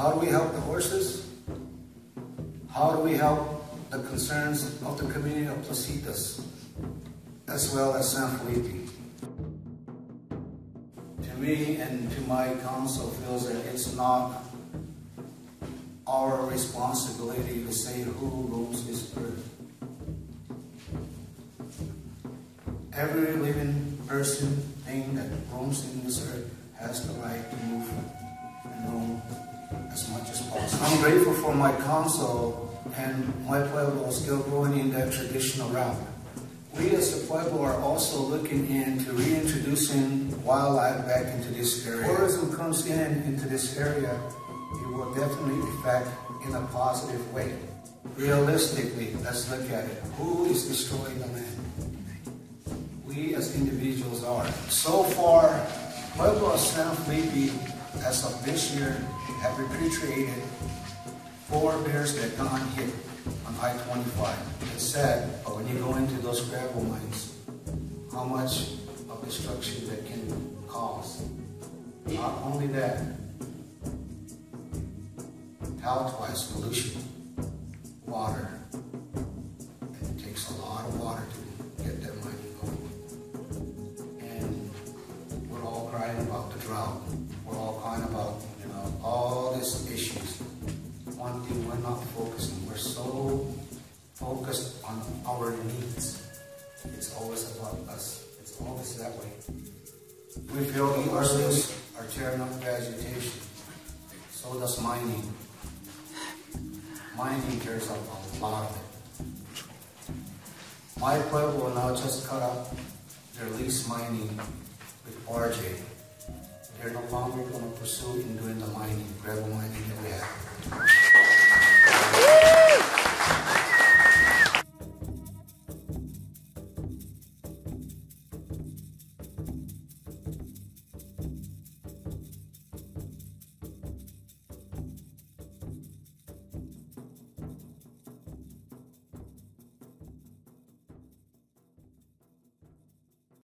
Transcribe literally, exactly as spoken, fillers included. How do we help the horses? How do we help the concerns of the community of Placitas, as well as San Felipe? To me and to my council feels that it's not our responsibility to say who rules this earth. Every living person, thing that roams in this earth has the right to move and roam as much as possible. I'm grateful for my council and my pueblo is still going in that traditional route. We as a pueblo are also looking into reintroducing wildlife back into this area. If tourism comes in into this area, it will definitely affect in a positive way. Realistically, let's look at it. Who is destroying the land? We as individuals are. So far, Pueblo of San Felipe, as of this year, have repatriated four bears that got hit on I twenty-five. It's sad, but when you go into those gravel mines, how much of destruction that can cause. Not only that, talc-wise pollution, water, and it takes a lot of water to get that mining going. And we're all crying about the drought. We're all crying about, you know, all these issues. One thing we're not focused on, we're so focused on our needs. It's always about us. It's always that way. We feel the horses are tearing up vegetation. So does mining. Mining tears up a lot of it. My pueblo now just cut up their lease mining with R J. They're no longer going to pursue in doing the mining, gravel mining that we have.